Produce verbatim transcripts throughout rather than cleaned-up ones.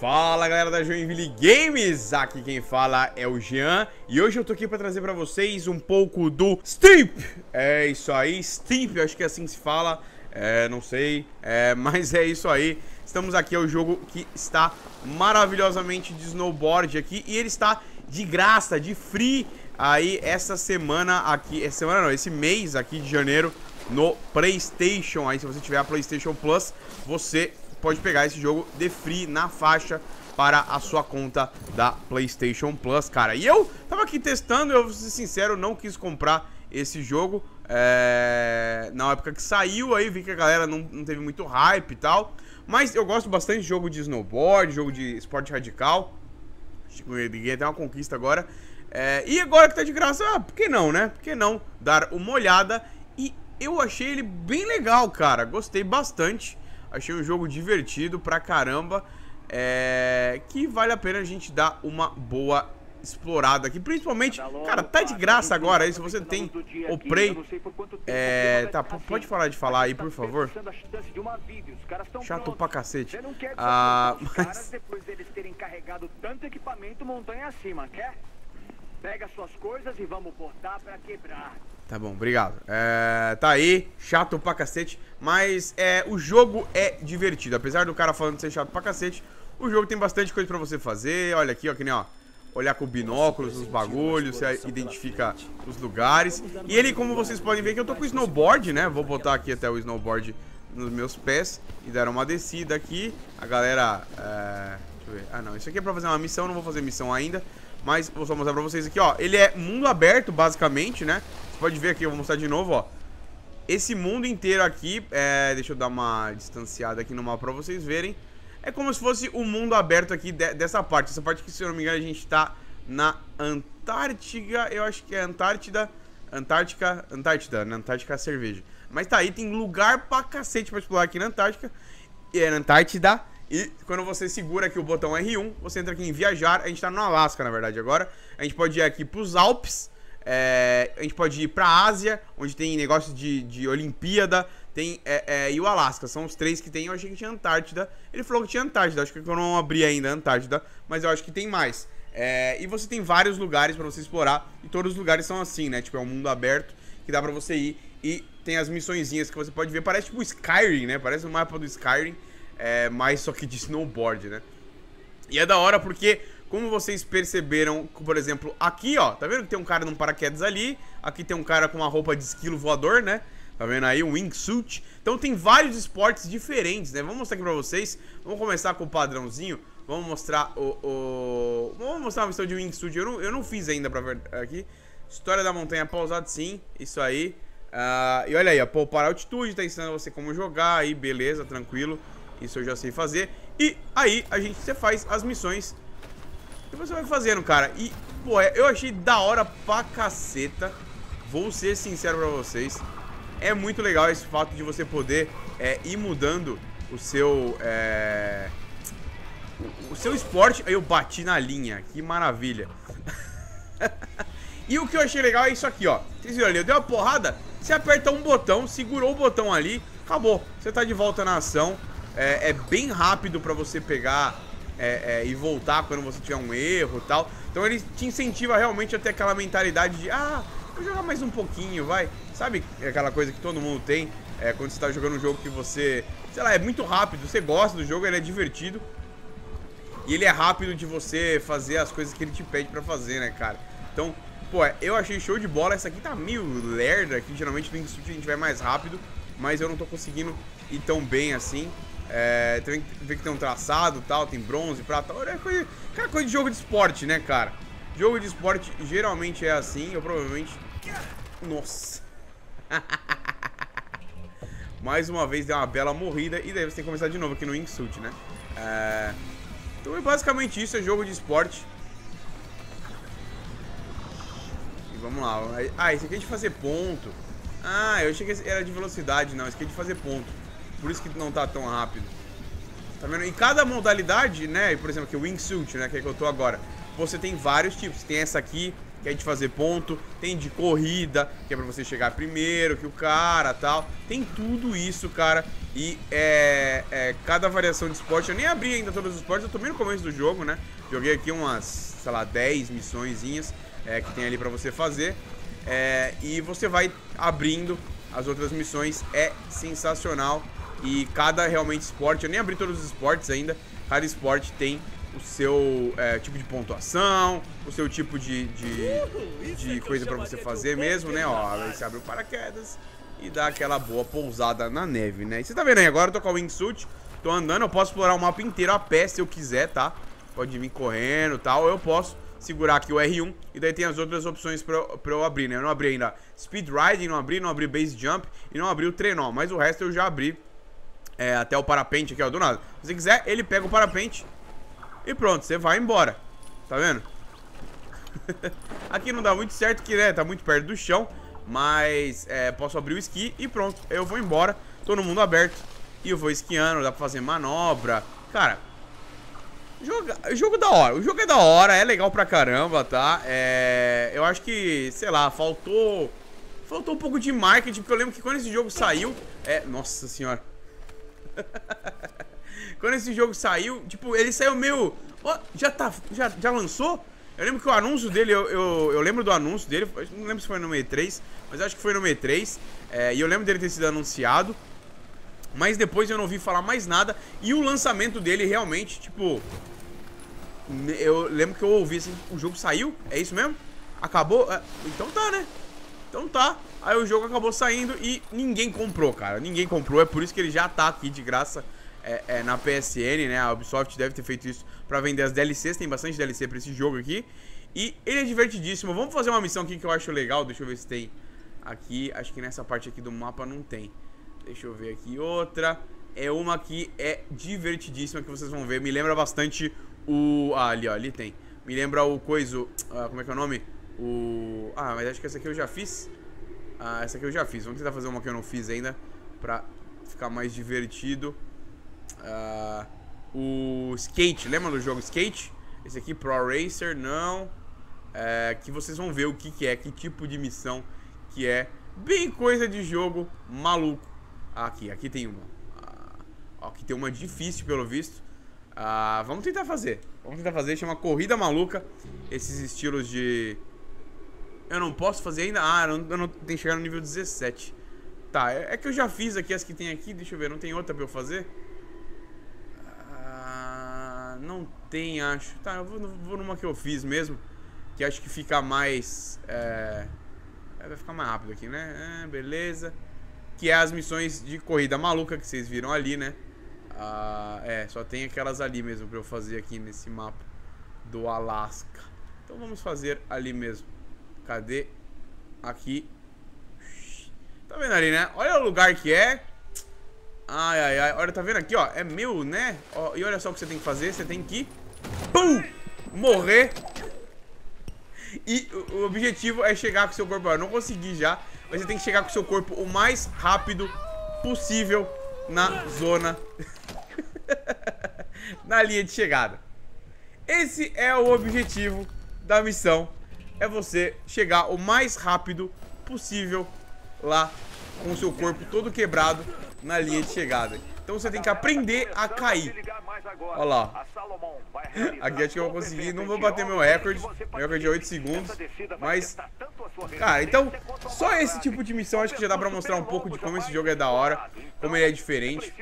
Fala galera da Joinville Games, aqui quem fala é o Jean e hoje eu tô aqui pra trazer pra vocês um pouco do Steep. É isso aí, Steep, acho que é assim que se fala, é, não sei, é, mas é isso aí. Estamos aqui, é o jogo que está maravilhosamente de snowboard aqui e ele está de graça, de free, aí essa semana aqui, essa semana não, esse mês aqui de janeiro no PlayStation. Aí se você tiver a PlayStation Plus, você pode pegar esse jogo de free na faixa para a sua conta da PlayStation Plus, cara. E eu tava aqui testando, eu vou ser sincero, não quis comprar esse jogo é... na época que saiu, aí vi que a galera não, não teve muito hype e tal. Mas eu gosto bastante de jogo de snowboard, jogo de esporte radical. Acho que eu ganhei até uma conquista agora. É... E agora que tá de graça, ah, por que não, né? Por que não dar uma olhada? E eu achei ele bem legal, cara. Gostei bastante. Achei um jogo divertido pra caramba, é... que vale a pena a gente dar uma boa explorada aqui. Principalmente, cara, tá de graça agora aí, se você tem o Prey, é... tá, pode parar de falar aí, por favor. Chato pra cacete. Ah, mas... Tá bom, obrigado. É, tá aí, chato pra cacete, mas é, o jogo é divertido. Apesar do cara falando de ser chato pra cacete, o jogo tem bastante coisa pra você fazer. Olha aqui, ó, que nem, ó, olhar com binóculos, os bagulhos, você identifica os lugares. E ele, como vocês podem ver, que eu tô com o snowboard, né? Vou botar aqui até o snowboard nos meus pés e dar uma descida aqui. A galera... É... Deixa eu ver. Ah, não, isso aqui é pra fazer uma missão, não vou fazer missão ainda. Mas vou só mostrar pra vocês aqui, ó. Ele é mundo aberto, basicamente, né? Você pode ver aqui, eu vou mostrar de novo, ó. Esse mundo inteiro aqui, é... deixa eu dar uma distanciada aqui no mapa pra vocês verem. É como se fosse o um mundo aberto aqui de... dessa parte. Essa parte que, se eu não me engano, a gente tá na Antártida. Eu acho que é Antártida. Antártica, Antártida, na Antártica é cerveja. Mas tá aí, tem lugar pra cacete pra explorar aqui na Antártica. E é na Antártida. E quando você segura aqui o botão R um, você entra aqui em viajar. A gente tá no Alasca, na verdade, agora. A gente pode ir aqui pros Alpes, é, a gente pode ir pra Ásia, onde tem negócio de, de Olimpíada, tem, é, é, e o Alasca. São os três que tem. Eu achei que tinha Antártida. Ele falou que tinha Antártida, acho que eu não abri ainda a Antártida, mas eu acho que tem mais. É, e você tem vários lugares pra você explorar. E todos os lugares são assim, né? Tipo, é um mundo aberto que dá pra você ir. E tem as missõezinhas que você pode ver. Parece tipo Skyrim, né? Parece o mapa do Skyrim. É, mas só que de snowboard, né? E é da hora porque, como vocês perceberam, por exemplo, aqui, ó, tá vendo que tem um cara num paraquedas ali. Aqui tem um cara com uma roupa de esquilo voador, né? Tá vendo aí? Um wingsuit. Então tem vários esportes diferentes, né? Vamos mostrar aqui pra vocês. Vamos começar com o padrãozinho. Vamos mostrar o... o... Vamos mostrar uma missão de wingsuit. Eu não, eu não fiz ainda pra ver aqui. História da montanha pausada, sim. Isso aí. Uh, e olha aí, ó. Poupar a altitude, tá ensinando você como jogar aí. Beleza, tranquilo. Isso eu já sei fazer. E aí a gente, você faz as missões que você vai fazendo, cara. E, pô, eu achei da hora pra caceta. Vou ser sincero pra vocês. É muito legal esse fato de você poder é, ir mudando o seu é, o seu esporte. Aí eu bati na linha, que maravilha. E o que eu achei legal é isso aqui, ó. Vocês viram ali, eu dei uma porrada. Você aperta um botão, segurou o botão ali, acabou, você tá de volta na ação. É, é bem rápido pra você pegar é, é, e voltar quando você tiver um erro e tal. Então ele te incentiva realmente a ter aquela mentalidade de ah, vou jogar mais um pouquinho, vai. Sabe aquela coisa que todo mundo tem é, quando você tá jogando um jogo que você, sei lá, é muito rápido, você gosta do jogo, ele é divertido. E ele é rápido de você fazer as coisas que ele te pede pra fazer, né, cara. Então, pô, eu achei show de bola. Essa aqui tá meio lerda, que geralmente no Wingsuit a gente vai mais rápido, mas eu não tô conseguindo ir tão bem assim. É, tem que ver que tem um traçado, tal, tem bronze, prata, é coisa, cara, coisa de jogo de esporte, né, cara? Jogo de esporte geralmente é assim, eu provavelmente... Nossa! Mais uma vez deu uma bela morrida e daí você tem que começar de novo aqui no wingsuit, né? É... Então é basicamente isso, é jogo de esporte. E vamos lá. Ah, esse aqui é de fazer ponto. Ah, eu achei que era de velocidade, não, esse aqui é de fazer ponto. Por isso que não tá tão rápido. Tá vendo? Em cada modalidade, né? Por exemplo, aqui o wingsuit, né? Que é que eu tô agora. Você tem vários tipos. Tem essa aqui, que é de fazer ponto. Tem de corrida, que é pra você chegar primeiro que o cara, tal. Tem tudo isso, cara. E é, é, cada variação de esporte, eu nem abri ainda todos os esportes, eu tomei no começo do jogo, né? Joguei aqui umas, sei lá, dez missõezinhas é, que tem ali pra você fazer. É, e você vai abrindo as outras missões, é sensacional. E cada realmente esporte, eu nem abri todos os esportes ainda, cada esporte tem o seu é, tipo de pontuação, o seu tipo de, de, de coisa pra você fazer mesmo, né? Ó, você abre o paraquedas e dá aquela boa pousada na neve, né? E você tá vendo aí, agora eu tô com a wingsuit, tô andando, eu posso explorar o mapa inteiro a pé se eu quiser, tá? Pode vir correndo e tal, eu posso segurar aqui o R um e daí tem as outras opções pra, pra eu abrir, né? Eu não abri ainda speed riding, não abri, não abri base jump e não abri o trenó, mas o resto eu já abri. É, até o parapente aqui, ó, do nada. Se você quiser, ele pega o parapente e pronto, você vai embora. Tá vendo? Aqui não dá muito certo, que né, tá muito perto do chão. Mas é, posso abrir o esqui e pronto, eu vou embora. Tô no mundo aberto e eu vou esquiando, dá pra fazer manobra. Cara, jogo, jogo da hora, o jogo é da hora, é legal pra caramba, tá? É, eu acho que, sei lá, faltou Faltou um pouco de marketing, porque eu lembro que quando esse jogo saiu é, nossa senhora. Quando esse jogo saiu, tipo, ele saiu meio... Oh, já tá, já, já lançou? Eu lembro que o anúncio dele, eu, eu, eu lembro do anúncio dele, não lembro se foi no E três, mas acho que foi no E três, é, e eu lembro dele ter sido anunciado, mas depois eu não ouvi falar mais nada, e o lançamento dele realmente, tipo... Eu lembro que eu ouvi assim, o jogo saiu? É isso mesmo? Acabou? É, então tá, né? Então tá, aí o jogo acabou saindo e ninguém comprou, cara, ninguém comprou, é por isso que ele já tá aqui de graça é, é, na P S N, né, a Ubisoft deve ter feito isso pra vender as D L Cs, tem bastante D L C pra esse jogo aqui. E ele é divertidíssimo, vamos fazer uma missão aqui que eu acho legal, deixa eu ver se tem aqui, acho que nessa parte aqui do mapa não tem. Deixa eu ver aqui outra, é uma que é divertidíssima que vocês vão ver, me lembra bastante o... Ah, ali ó, ali tem, me lembra o coiso, ah, como é que é o nome? O... Ah, mas acho que essa aqui eu já fiz. Ah, essa aqui eu já fiz. Vamos tentar fazer uma que eu não fiz ainda pra ficar mais divertido. Ah, o Skate, lembra do jogo Skate? Esse aqui, Pro Racer, não é, que vocês vão ver o que que é, que tipo de missão que é. Bem coisa de jogo maluco. Ah, aqui, aqui tem uma ah, ó, aqui tem uma difícil pelo visto. Ah, vamos tentar fazer. Vamos tentar fazer, chama Corrida Maluca. Esses estilos de... Eu não posso fazer ainda? Ah, eu não, eu não tenho que chegar no nível dezessete. Tá, é, é que eu já fiz aqui as que tem aqui. Deixa eu ver, não tem outra pra eu fazer? Ah, não tem, acho. Tá, eu vou, vou numa que eu fiz mesmo, que acho que fica mais... É, vai ficar mais rápido aqui, né? É, beleza. Que é as missões de corrida maluca que vocês viram ali, né? Ah, é, só tem aquelas ali mesmo pra eu fazer aqui nesse mapa do Alasca. Então vamos fazer ali mesmo. Cadê? Aqui. Tá vendo ali, né? Olha o lugar que é. Ai, ai, ai. Olha, tá vendo aqui, ó? É meu, né? Ó, e olha só o que você tem que fazer. Você tem que... Pum! Morrer. E o objetivo é chegar com o seu corpo... Eu não consegui já. Mas você tem que chegar com o seu corpo o mais rápido possível na zona... na linha de chegada. Esse é o objetivo da missão. É você chegar o mais rápido possível lá com o seu corpo todo quebrado na linha de chegada. Então você tem que aprender a cair. Olha lá. Aqui acho que eu vou conseguir. Não vou bater meu recorde. Meu recorde é oito segundos. Mas, cara, então só esse tipo de missão acho que já dá pra mostrar um pouco de como esse jogo é da hora, como ele é diferente.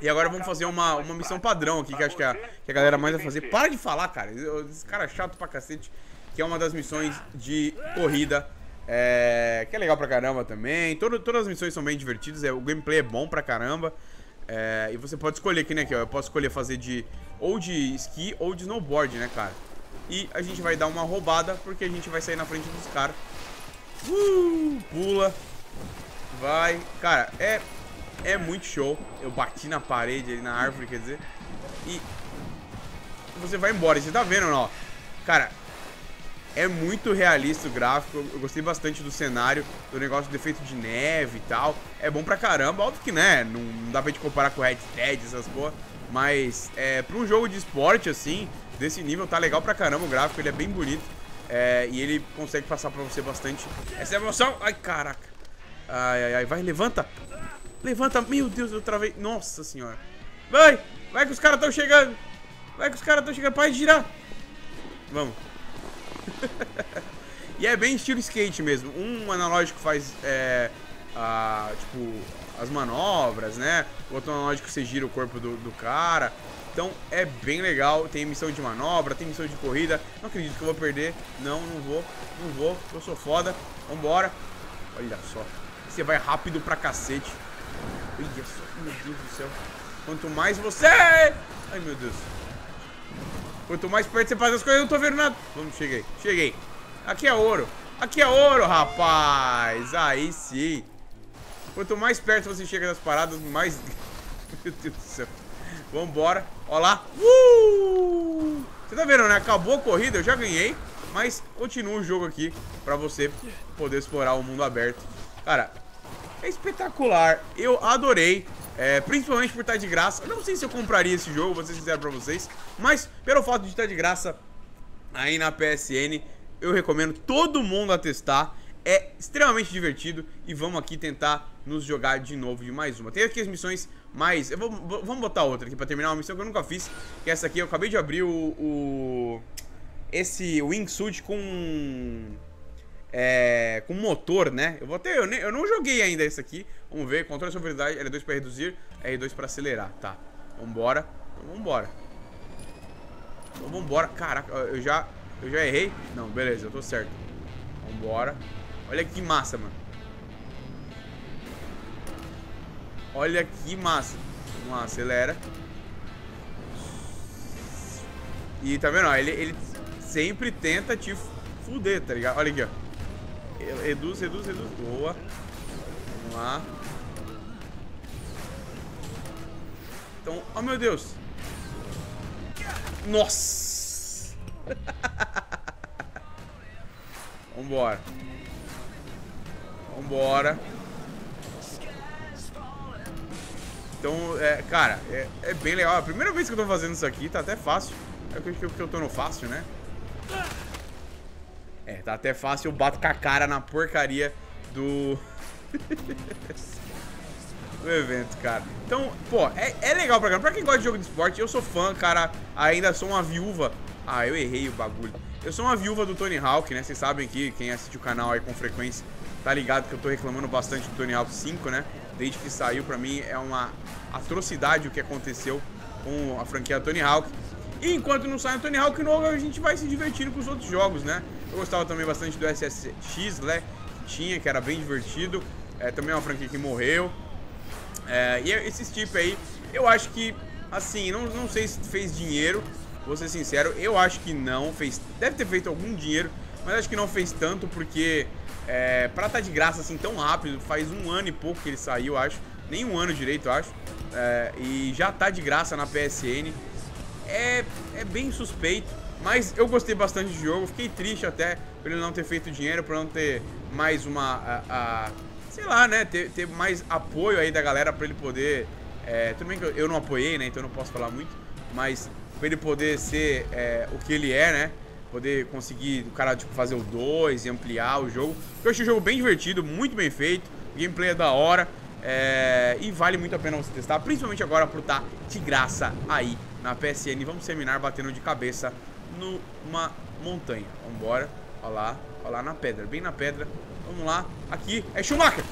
E agora vamos fazer uma, uma missão padrão aqui, que acho que a, que a galera mais vai fazer. Para de falar, cara. Esse cara é chato pra cacete. Que é uma das missões de corrida, é, que é legal pra caramba também. Todo, todas as missões são bem divertidas, é, o gameplay é bom pra caramba. É, e você pode escolher aqui, né? Aqui, ó, eu posso escolher fazer de ou de esqui ou de snowboard, né, cara? E a gente vai dar uma roubada, porque a gente vai sair na frente dos caras. Uh, pula. Vai. Cara, é, é muito show. Eu bati na parede, ali na árvore, quer dizer. E você vai embora. E você tá vendo, ó. Cara... É muito realista o gráfico, eu gostei bastante do cenário, do negócio do efeito de neve e tal. É bom pra caramba, óbvio que né, não dá pra gente comparar com o Red Dead, essas porra. Mas é, pra um jogo de esporte assim, desse nível, tá legal pra caramba o gráfico, ele é bem bonito. É, e ele consegue passar pra você bastante essa emoção. Ai, caraca. Ai, ai, ai, vai, levanta. Levanta. Meu Deus, eu travei. Nossa senhora. Vai. Vai que os caras estão chegando. Vai que os caras estão chegando. Para de girar. Vamos. E é bem estilo skate mesmo. Um analógico faz, é, a, tipo, as manobras, né? O outro analógico você gira o corpo do, do cara. Então é bem legal. Tem missão de manobra, tem missão de corrida. Não acredito que eu vou perder. Não, não vou. Não vou. Eu sou foda. Vambora. Olha só. Você vai rápido pra cacete. Olha só. Meu Deus do céu. Quanto mais você... Ai, meu Deus. Quanto mais perto você faz as coisas, eu não tô vendo nada. Vamos, cheguei. Cheguei. Aqui é ouro. Aqui é ouro, rapaz. Aí sim. Quanto mais perto você chega das paradas, mais... Meu Deus do céu. Vambora. Ó lá. Uh! Você tá vendo, né? Acabou a corrida, eu já ganhei. Mas continua o jogo aqui pra você poder explorar o mundo aberto. Cara, é espetacular. Eu adorei. É, principalmente por estar de graça. Eu não sei se eu compraria esse jogo, vou ser sincero pra vocês. Mas pelo fato de estar de graça aí na P S N... Eu recomendo todo mundo a testar. É extremamente divertido. E vamos aqui tentar nos jogar de novo de mais uma. Tem aqui as missões mais... Eu vou, vou, vamos botar outra aqui pra terminar uma missão que eu nunca fiz. Que é essa aqui. Eu acabei de abrir o... o esse wingsuit com... É, com motor, né? Eu vou ter, eu, nem, eu não joguei ainda esse aqui. Vamos ver. Controle sobre velocidade. L dois pra reduzir. R dois pra acelerar. Tá. Vambora. Então, vambora. Então, vambora. Caraca, eu já... Eu já errei? Não, beleza, eu tô certo. Vambora. Olha que massa, mano. Olha que massa. Vamos lá, acelera. E tá vendo, ó, ele, ele sempre tenta te fuder, tá ligado? Olha aqui, ó. Reduz, reduz, reduz. Boa. Vamos lá. Então, oh meu Deus. Nossa. Vambora. Vambora. Então, é, cara, é, é bem legal. É a primeira vez que eu tô fazendo isso aqui, tá até fácil. É porque eu, eu tô no fácil, né? É, tá até fácil, eu bato com a cara na porcaria do... do evento, cara. Então, pô, é, é legal pra cara. Pra quem gosta de jogo de esporte, eu sou fã, cara. Ainda sou uma viúva. Ah, eu errei o bagulho. Eu sou uma viúva do Tony Hawk, né? Vocês sabem que quem assiste o canal aí com frequência tá ligado que eu tô reclamando bastante do Tony Hawk cinco, né? Desde que saiu, pra mim, é uma atrocidade o que aconteceu com a franquia Tony Hawk. E enquanto não sai o Tony Hawk novo, a gente vai se divertindo com os outros jogos, né? Eu gostava também bastante do S S X, né? Que tinha, que era bem divertido. É, também é uma franquia que morreu. É, e esses tipos aí, eu acho que, assim, não, não sei se fez dinheiro... Vou ser sincero, eu acho que não fez. Deve ter feito algum dinheiro, mas acho que não fez tanto, porque é, pra tá de graça assim tão rápido, faz um ano e pouco que ele saiu, eu acho. Nem um ano direito, eu acho. É, e já tá de graça na P S N. É, é bem suspeito, mas eu gostei bastante do jogo. Fiquei triste até por ele não ter feito dinheiro, por não ter mais uma... A, a, sei lá, né? Ter, ter mais apoio aí da galera pra ele poder... É, tudo bem que eu, eu não apoiei, né? Então eu não posso falar muito, mas... Pra ele poder ser é, o que ele é, né? Poder conseguir o cara tipo, fazer o dois e ampliar o jogo. Eu achei o jogo bem divertido, muito bem feito. O gameplay é da hora. É, e vale muito a pena você testar. Principalmente agora por estar de graça aí na P S N. Vamos terminar batendo de cabeça numa montanha. Vambora. Olha lá. Olha lá na pedra. Bem na pedra. Vamos lá. Aqui é Schumacher.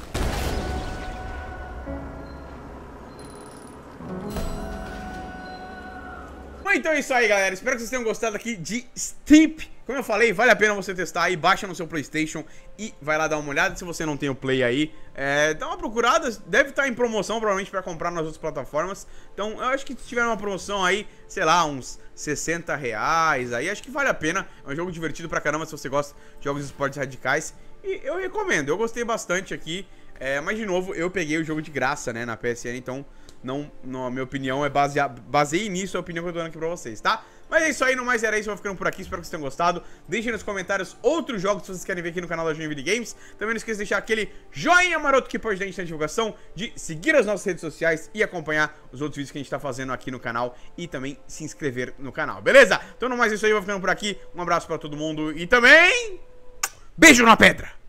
Então é isso aí, galera. Espero que vocês tenham gostado aqui de Steep. Como eu falei, vale a pena você testar aí. Baixa no seu PlayStation e vai lá dar uma olhada. Se você não tem o Play aí, é, dá uma procurada. Deve estar em promoção, provavelmente, para comprar nas outras plataformas. Então, eu acho que se tiver uma promoção aí, sei lá, uns sessenta reais aí, acho que vale a pena. É um jogo divertido pra caramba se você gosta de jogos de esportes radicais. E eu recomendo. Eu gostei bastante aqui. É, mas, de novo, eu peguei o jogo de graça, né, na P S N, então... Não, não, a minha opinião é baseada... Baseei nisso a opinião que eu tô dando aqui pra vocês, tá? Mas é isso aí, no mais era isso, eu vou ficando por aqui. Espero que vocês tenham gostado. Deixem nos comentários outros jogos que vocês querem ver aqui no canal da Joinville Games. Também não esqueça de deixar aquele joinha maroto que pode dar a gente na divulgação, de seguir as nossas redes sociais e acompanhar os outros vídeos que a gente tá fazendo aqui no canal e também se inscrever no canal, beleza? Então no mais é isso aí, eu vou ficando por aqui. Um abraço pra todo mundo e também... Beijo na pedra!